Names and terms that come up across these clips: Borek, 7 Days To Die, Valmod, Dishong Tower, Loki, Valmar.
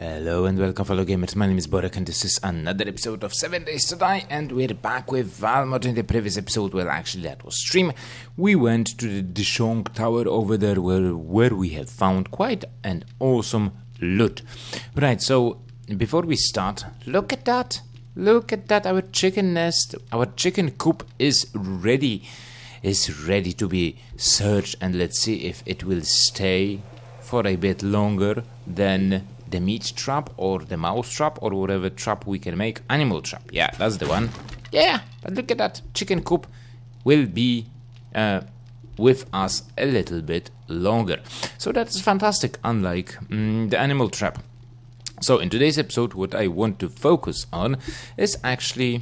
Hello and welcome fellow gamers, my name is Borek and this is another episode of 7 Days To Die, and we're back with Valmod. In the previous episode, well actually that was stream, we went to the Dishong Tower over there where we have found quite an awesome loot. Right, so before we start, look at that, our chicken nest, our chicken coop is ready to be searched, and let's see if it will stay for a bit longer than the meat trap or the mouse trap or whatever trap we can make. Animal trap, yeah, that's the one. Yeah, but look at that, chicken coop will be with us a little bit longer, so that's fantastic, unlike the animal trap. So in today's episode, what I want to focus on is actually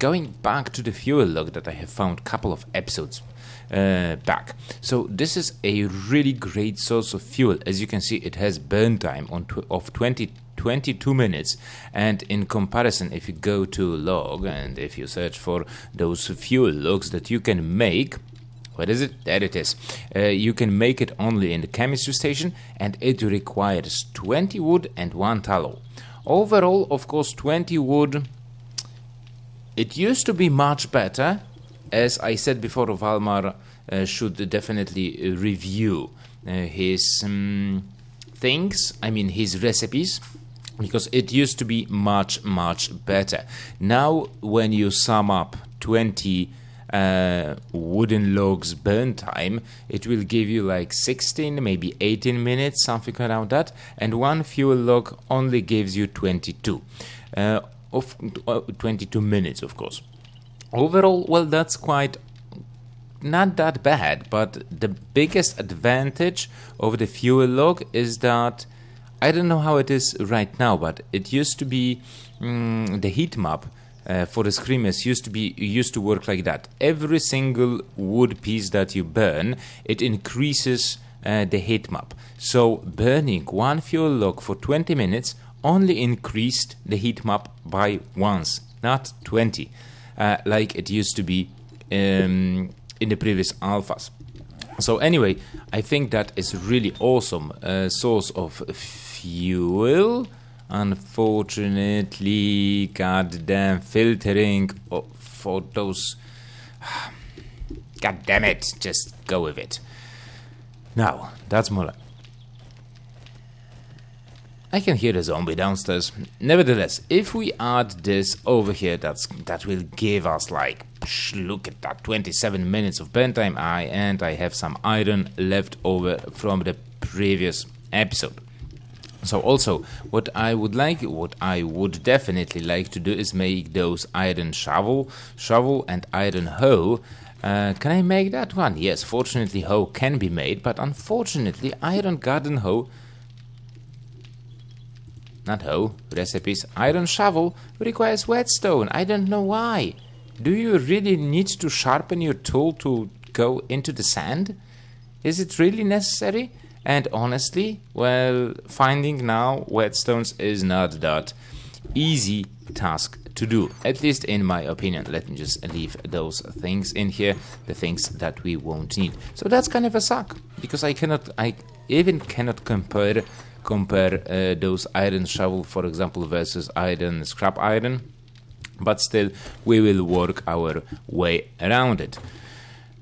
going back to the fuel log that I have found a couple of episodes back. So this is a really great source of fuel. As you can see, it has burn time of 22 minutes, and in comparison, if you go to log and if you search for those fuel logs that you can make, what is it? There it is. You can make it only in the chemistry station, and it requires 20 wood and 1 tallow. Overall, of course, 20 wood, it used to be much better. As I said before, Valmar should definitely review his things, I mean his recipes, because it used to be much better. Now when you sum up 20 wooden logs burn time, it will give you like 16, maybe 18 minutes, something around that, and one fuel log only gives you 22 minutes, of course. Overall, well, that's quite not that bad, but the biggest advantage of the fuel log is that, I don't know how it is right now, but it used to be the heat map for the screamers used to work like that. Every single wood piece that you burn, it increases the heat map. So burning one fuel log for 20 minutes only increased the heat map by once, not 20, like it used to be in the previous alphas. So anyway, I think that is really awesome source of fuel. Unfortunately, goddamn filtering for those. God damn it, just go with it. Now, that's more like. I can hear the zombie downstairs. Nevertheless, if we add this over here, that will give us like, look at that, 27 minutes of burn time. And I have some iron left over from the previous episode. So also, what I would definitely like to do is make those iron shovel and iron hoe. Can I make that one? Yes, fortunately hoe can be made, but unfortunately iron garden hoe, not hoe, recipes, iron shovel requires whetstone. I don't know why. Do you really need to sharpen your tool to go into the sand? Is it really necessary? And honestly, well, finding now whetstones is not that easy task to do, at least in my opinion. Let me just leave those things in here, the things that we won't need. So that's kind of a suck, because I even cannot compare those iron shovel, for example, versus iron scrap iron, but still we will work our way around it.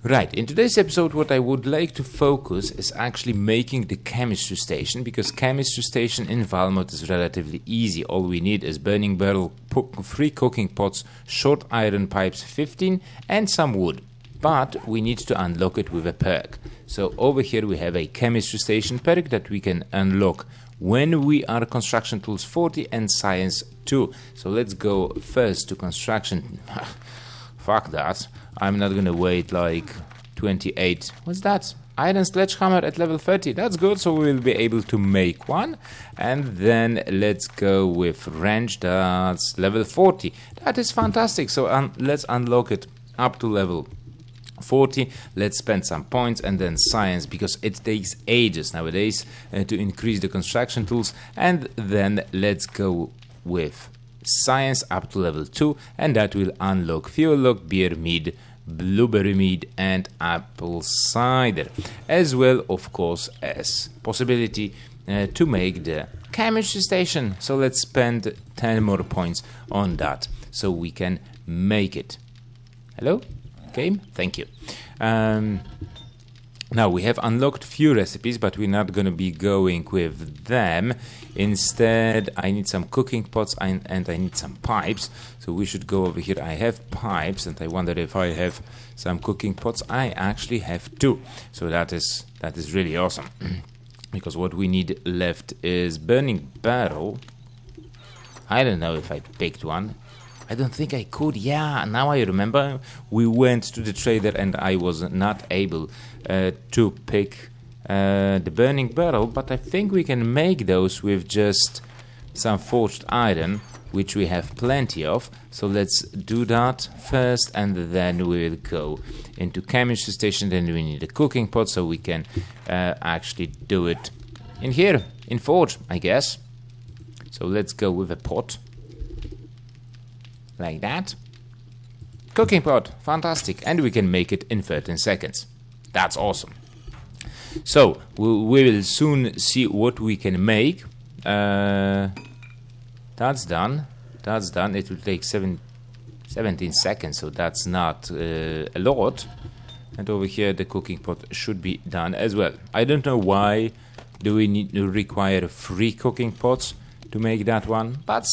Right, in today's episode, what I would like to focus is actually making the chemistry station, because chemistry station in Valmod is relatively easy. All we need is burning barrel, 3 cooking pots, short iron pipes, 15, and some wood. But we need to unlock it with a perk. So over here we have a chemistry station perk that we can unlock when we are construction tools 40 and science 2. So let's go first to construction. Fuck that. I'm not gonna wait like 28. What's that? Iron sledgehammer at level 30. That's good, so we'll be able to make one. And then let's go with wrench. That's level 40. That is fantastic. So let's unlock it up to level 40. Let's spend some points, and then science, because it takes ages nowadays to increase the construction tools. And then let's go with science up to level 2, and that will unlock fuel log, beer mead, blueberry mead, and apple cider, as well of course as possibility to make the chemistry station. So let's spend 10 more points on that so we can make it. Hello? Game? Thank you. Now we have unlocked few recipes, but we're not gonna be going with them. Instead, I need some cooking pots and I need some pipes. So we should go over here. I have pipes, and I wonder if I have some cooking pots. I actually have two. So that is really awesome. Because what we need left is burning barrel. I don't know if I picked one. I don't think I could. Yeah, now I remember. We went to the trader and I was not able to pick the burning barrel, but I think we can make those with just some forged iron, which we have plenty of. So let's do that first, and then we'll go into chemistry station. Then we need a cooking pot, so we can actually do it in here, in forge, I guess. So let's go with a pot. Like that. Cooking pot, fantastic, and we can make it in 13 seconds. That's awesome. So we will soon see what we can make. That's done. That's done. It will take 17 seconds, so that's not a lot. And over here, the cooking pot should be done as well. I don't know why do we need to require 3 cooking pots to make that one, but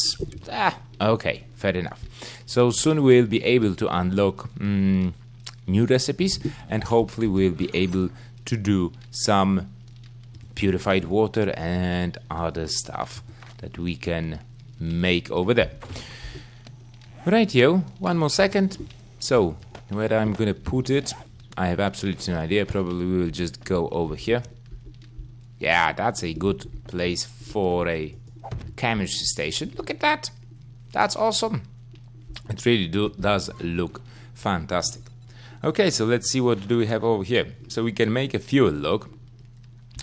okay, fair enough. So soon we'll be able to unlock new recipes, and hopefully we'll be able to do some purified water and other stuff that we can make over there. Rightio, one more second. So where I'm gonna put it, I have absolutely no idea. Probably we will just go over here. Yeah, that's a good place for a chemistry station. Look at that. That's awesome. It really does look fantastic. Okay, so let's see what do we have over here. So we can make a fuel log,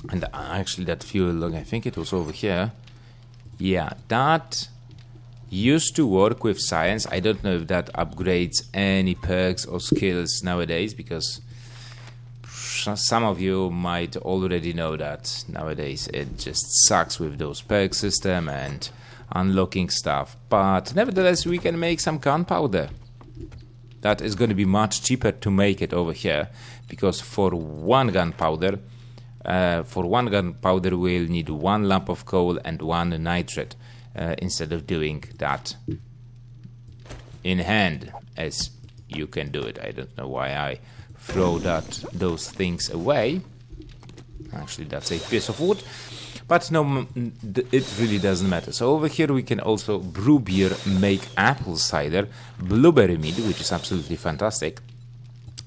and actually that fuel log, I think it was over here. Yeah, that used to work with science. I don't know if that upgrades any perks or skills nowadays, because some of you might already know that nowadays it just sucks with those perk system and unlocking stuff. But nevertheless, we can make some gunpowder. That is going to be much cheaper to make it over here, because for one gunpowder we'll need 1 lump of coal and 1 nitrate instead of doing that in hand as you can do it. I don't know why I throw those things away. Actually, that's a piece of wood, but no, it really doesn't matter. So over here we can also brew beer, make apple cider, blueberry mead, which is absolutely fantastic,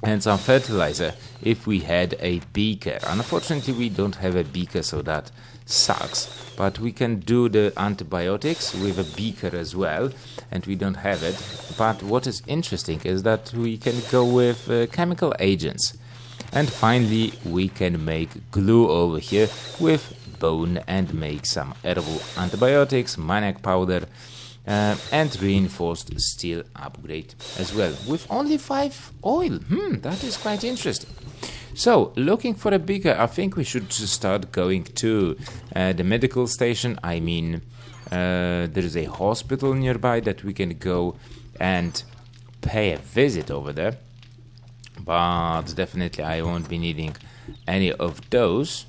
and some fertilizer if we had a beaker. Unfortunately, we don't have a beaker, so that sucks, but we can do the antibiotics with a beaker as well, and we don't have it. But what is interesting is that we can go with chemical agents, and finally we can make glue over here with bone and make some herbal antibiotics, maniac powder, and reinforced steel upgrade as well, with only 5 oil. That is quite interesting. So looking for a beaker, I think we should start going to the medical station. I mean, there is a hospital nearby that we can go and pay a visit over there, but definitely I won't be needing any of those,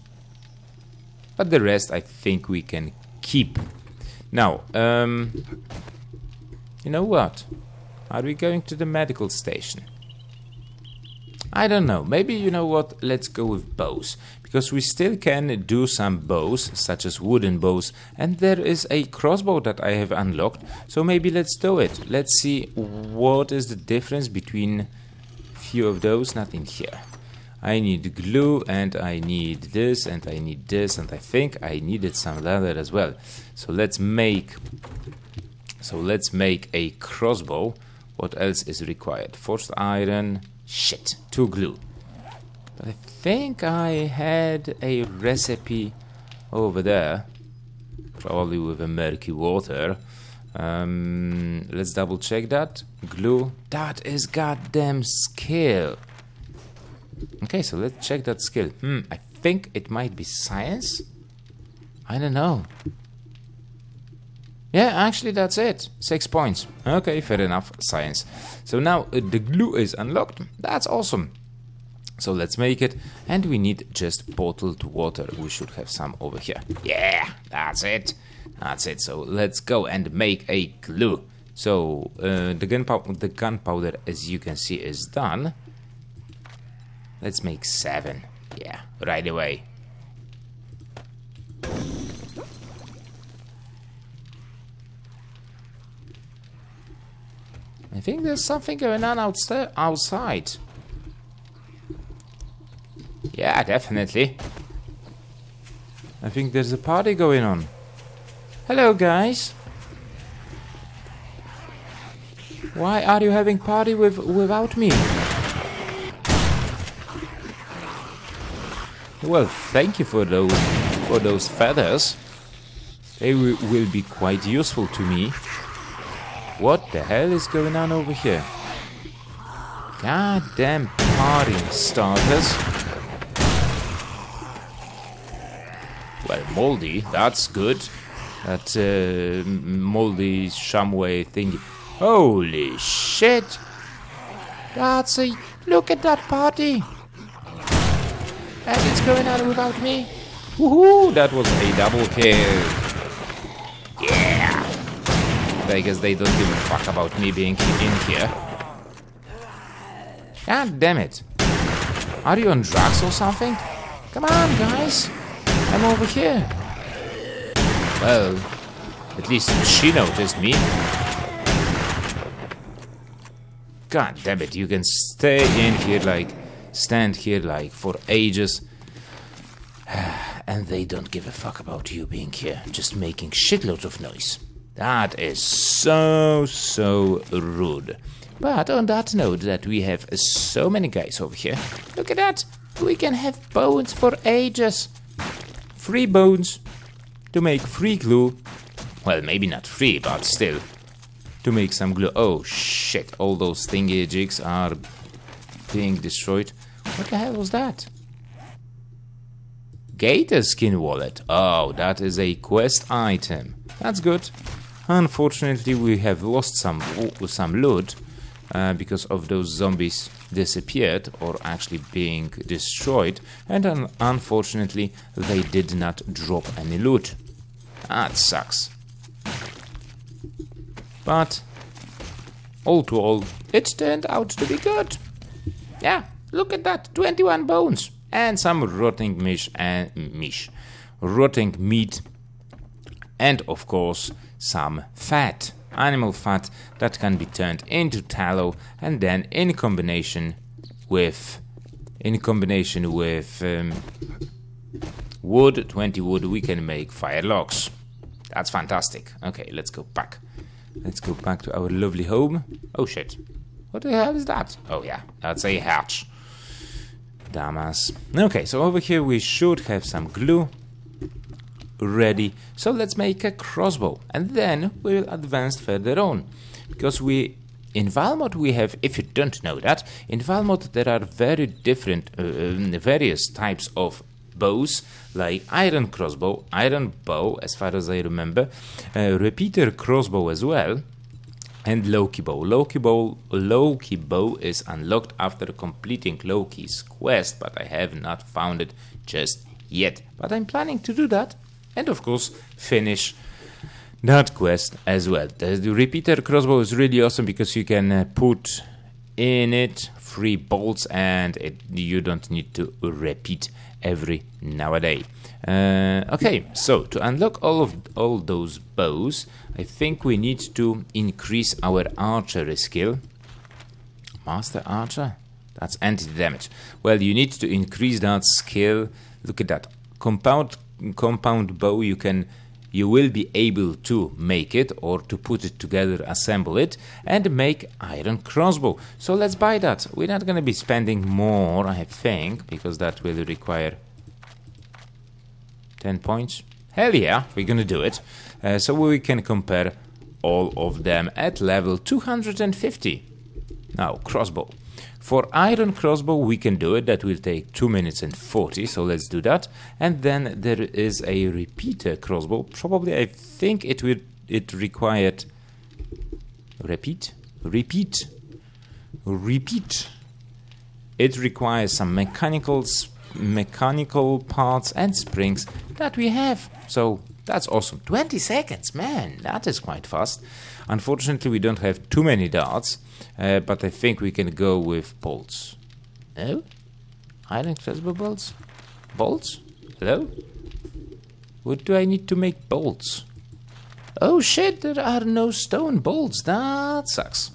but the rest I think we can keep. Now, you know what? Are we going to the medical station? I don't know. Maybe, you know what? Let's go with bows, because we still can do some bows, such as wooden bows, and there is a crossbow that I have unlocked. So maybe let's do it. Let's see what is the difference between few of those. Nothing here. I need glue, and I need this, and I need this, and I think I needed some leather as well. So let's make a crossbow. What else is required? Forged iron. Shit, 2 glue. But I think I had a recipe over there, probably with a murky water. Let's double check that. Glue. That is goddamn skill. Okay, so let's check that skill. I think it might be science. I don't know. Yeah, actually that's it. 6 points. Okay, fair enough, science. So now the glue is unlocked. That's awesome. So let's make it, and we need just bottled water. We should have some over here. Yeah, that's it. That's it. So let's go and make a glue. So the gunpowder, as you can see, is done. Let's make 7. Yeah, right away. I think there's something going on outside. Yeah, definitely. I think there's a party going on. Hello, guys. Why are you having party without me? Well, thank you for those feathers. They will be quite useful to me. What the hell is going on over here? Goddamn party starters. Well, moldy, that's good. That moldy shamway thingy. Holy shit! That's a... Look at that party! And it's going on without me. Woohoo! That was a double kill. Yeah! I guess they don't give a fuck about me being in here. God damn it. Are you on drugs or something? Come on, guys! I'm over here. Well, at least she noticed me. God damn it, you can stay in here like, stand here like for ages. And they don't give a fuck about you being here, just making shitloads of noise. That is so rude. But on that note that we have so many guys over here, look at that, we can have bones for ages. 3 bones to make 3 glue. Well, maybe not 3, but still to make some glue. Oh shit, all those thingy jigs are being destroyed. What the hell was that? Gator skin wallet. Oh, that is a quest item. That's good. Unfortunately, we have lost some loot because of those zombies disappeared or actually being destroyed, and unfortunately they did not drop any loot. That sucks. But all to all, it turned out to be good. Yeah, look at that, 21 bones and some rotting mish and rotting meat, and of course some fat. Animal fat that can be turned into tallow, and then in combination with wood, 20 wood, we can make firelocks. That's fantastic. Okay, let's go back. Let's go back to our lovely home. Oh shit! What the hell is that? Oh yeah, that's a hatch. Damas. Okay, so over here we should have some glue ready, so let's make a crossbow, and then we will advance further on, because we in Valmod we have, if you don't know that, in Valmod there are very different various types of bows, like iron crossbow, iron bow, as far as I remember, repeater crossbow as well, and Loki bow. Loki bow is unlocked after completing Loki's quest, but I have not found it just yet, but I'm planning to do that. And of course, finish that quest as well. The repeater crossbow is really awesome because you can put in it 3 bolts, and you don't need to repeat every nowadays. Okay, so to unlock all those bows, I think we need to increase our archery skill. Master archer? That's anti-damage. Well, you need to increase that skill. Look at that. Compound bow, you will be able to make it, or to put it together, assemble it, and make iron crossbow. So let's buy that. We're not gonna be spending more, I think, because that will require 10 points. Hell yeah, we're gonna do it. So we can compare all of them at level 250. Now, crossbow. For iron crossbow we can do it, that will take 2 minutes and 40, so let's do that. And then there is a repeater crossbow, probably I think it will it required repeat. It requires some mechanical parts and springs that we have. So that's awesome. 20 seconds, man, that is quite fast. Unfortunately, we don't have too many darts, but I think we can go with bolts. No? Iron flexible bolts? Bolts? Hello? What do I need to make bolts? Oh shit, there are no stone bolts. That sucks.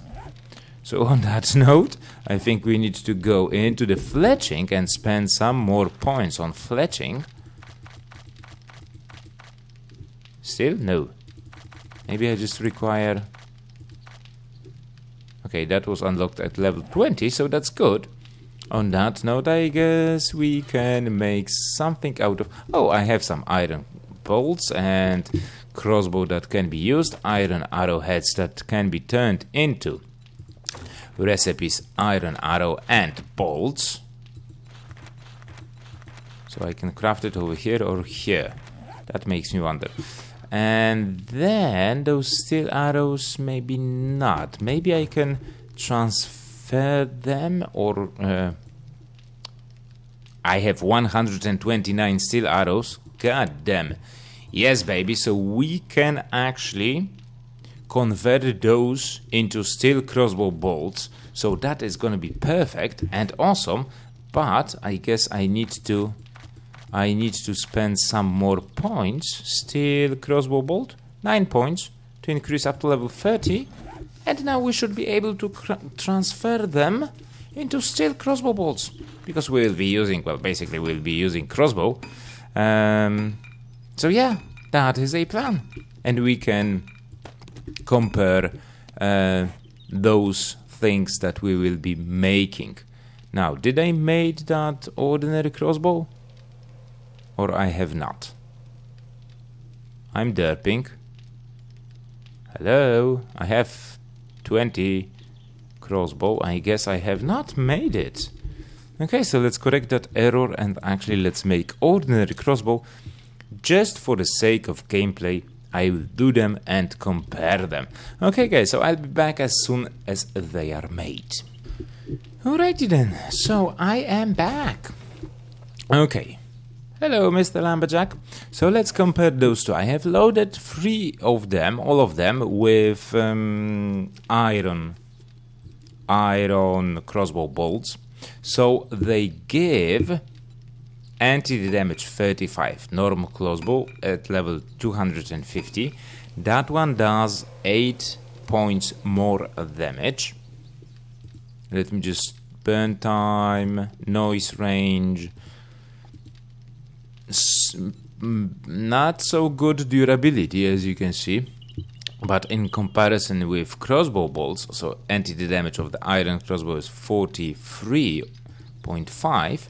So on that note, I think we need to go into the fletching and spend some more points on fletching. Still? No. Maybe I just require... Okay, that was unlocked at level 20, so that's good. On that note, I guess we can make something out of... Oh, I have some iron bolts and crossbow that can be used. Iron arrowheads that can be turned into... recipes, iron arrow and bolts. So I can craft it over here or here. That makes me wonder. And then those steel arrows, maybe not. Maybe I can transfer them or... I have 129 steel arrows. God damn. Yes, baby. So we can actually... convert those into steel crossbow bolts, so that is gonna be perfect and awesome. But I guess I need to spend some more points. Steel crossbow bolt, 9 points to increase up to level 30, and now we should be able to transfer them into steel crossbow bolts, because we'll be using, well, basically we'll be using crossbow. So yeah, that is a plan, and we can compare those things that we will be making. Now, did I made that ordinary crossbow? Or I have not? I'm derping. Hello, I have 20 crossbow. I guess I have not made it. Okay, so let's correct that error and actually let's make ordinary crossbow. Just for the sake of gameplay, I will do them and compare them. Okay guys, so I'll be back as soon as they are made. Alrighty then, so I am back. Okay. Hello, Mr. Lumberjack. So let's compare those two. I have loaded 3 of them, all of them, with iron crossbow bolts. So they give... anti-damage 35, normal crossbow at level 250. That one does 8 points more damage. Let me just burn time, noise range. Not so good durability as you can see, but in comparison with crossbow bolts, so anti-damage of the iron crossbow is 43.5.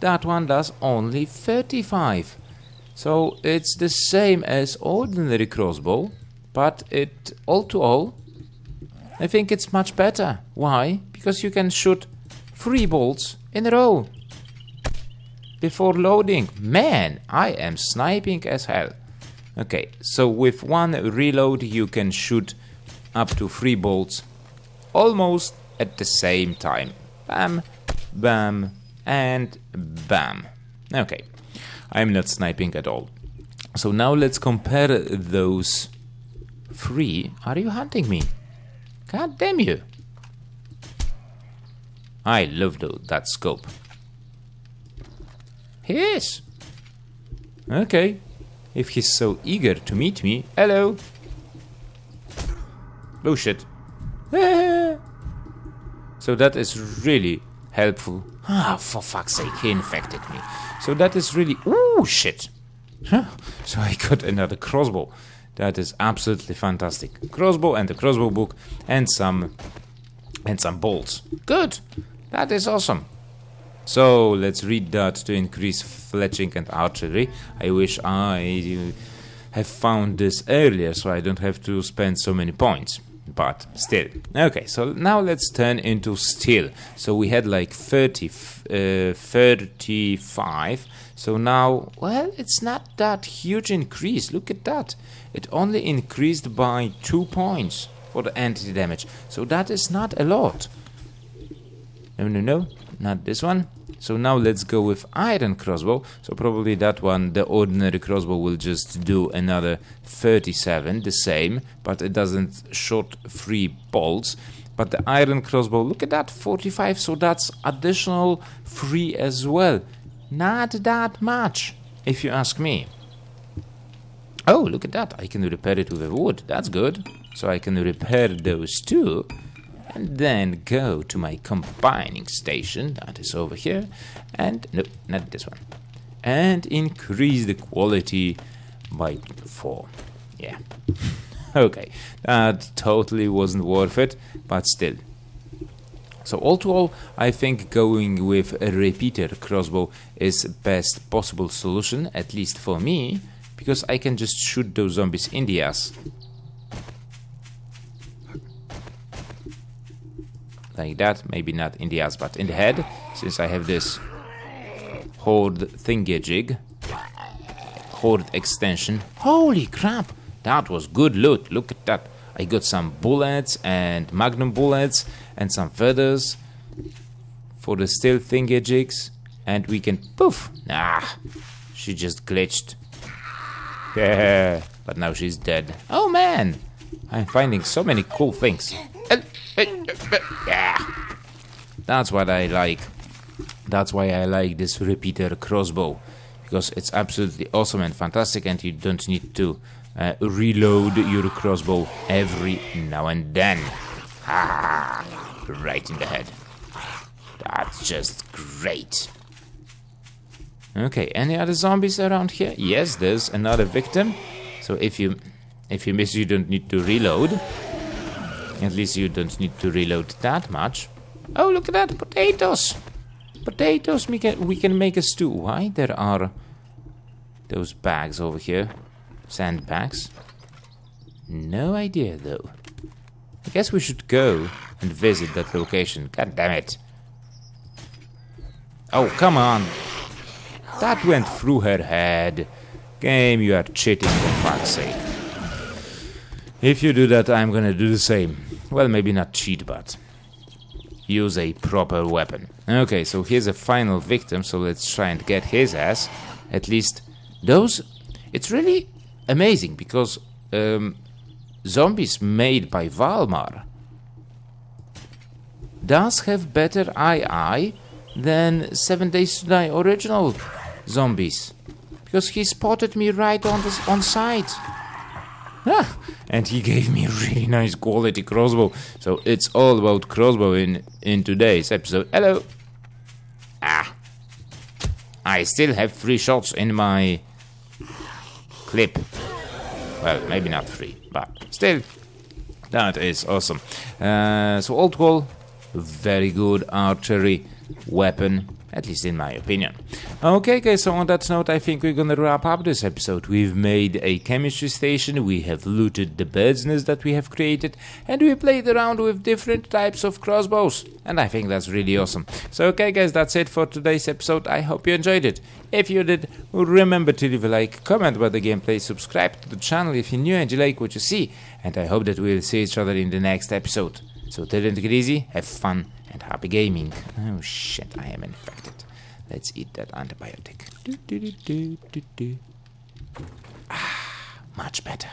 That one does only 35. So it's the same as ordinary crossbow, but it all to all, I think it's much better. Why? Because you can shoot 3 bolts in a row before loading. Man, I am sniping as hell. Okay, so with 1 reload you can shoot up to 3 bolts almost at the same time. Bam, bam, and bam. Okay, I'm not sniping at all. So now let's compare those 3. Are you hunting me? God damn you. I love that scope. He is. Okay, if he's so eager to meet me. Hello. Oh shit. So that is really helpful. Ah, for fuck's sake, he infected me. So that is really... Ooh, shit. Huh. So I got another crossbow. That is absolutely fantastic. Crossbow and the crossbow book and some bolts. Good. That is awesome. So let's read that to increase fletching and archery. I wish I have found this earlier so I don't have to spend so many points. but still. Okay, so now let's turn into steel. So we had like 35. So now, well, it's not that huge increase. Look at that. It only increased by 2 points for the entity damage. So that is not a lot. No, not this one. So now let's go with iron crossbow. So probably that one, the ordinary crossbow, will just do another 37, the same, but it doesn't shot 3 bolts. But the iron crossbow, look at that, 45, so that's additional 3 as well. Not that much, if you ask me. Oh, look at that, I can repair it with a wood, that's good. So I can repair those two. And then go to my combining station, that is over here, and no, not this one, and increase the quality by 4. Yeah, okay, that totally wasn't worth it, but still. So all to all, I think going with a repeater crossbow is best possible solution, at least for me, because I can just shoot those zombies in the ass. Like that, maybe not in the ass, but in the head, since I have this horde thingy-jig, horde extension. Holy crap, that was good loot, look at that. I got some bullets and magnum bullets and some feathers for the steel thingy-jigs, and we can poof. Ah, she just glitched. Yeah, but now she's dead. Oh man, I'm finding so many cool things. Yeah, that's what I like. That's why I like this repeater crossbow, because it's absolutely awesome and fantastic, and you don't need to reload your crossbow every now and then. Ah, right in the head. That's just great. Okay, any other zombies around here? Yes, there's another victim. So if you miss, you don't need to reload. At least you don't need to reload that much. Oh, look at that, potatoes! Potatoes, we can make a stew. Why there are those bags over here? Sand bags? No idea, though. I guess we should go and visit that location. God damn it. Oh, come on! That went through her head. Game, you are cheating for fuck's sake. If you do that, I'm gonna do the same. Well, maybe not cheat, but use a proper weapon. Okay, so here's a final victim, so let's try and get his ass. At least those... It's really amazing, because zombies made by Valmar does have better AI than 7 Days To Die original zombies. Because he spotted me right on sight. Ah, and he gave me a really nice quality crossbow. So it's all about crossbow in today's episode. Hello. Ah, I still have 3 shots in my clip. Well, maybe not 3, but still, that is awesome. So all to all, very good archery weapon, at least in my opinion. Okay guys, so on that note, I think we're gonna wrap up this episode. We've made a chemistry station, we have looted the bird's nest that we have created, and we played around with different types of crossbows, and I think that's really awesome. So okay guys, that's it for today's episode. I hope you enjoyed it. If you did, remember to leave a like, comment about the gameplay, subscribe to the channel if you're new and you like what you see, and I hope that we'll see each other in the next episode. So till then, take it easy, have fun, and happy gaming. Oh shit, I am infected. Let's eat that antibiotic. Ah, much better.